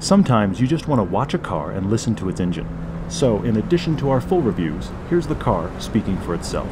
Sometimes you just want to watch a car and listen to its engine. So in addition to our full reviews, here's the car speaking for itself.